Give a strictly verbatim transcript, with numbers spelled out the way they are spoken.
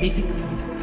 difficult.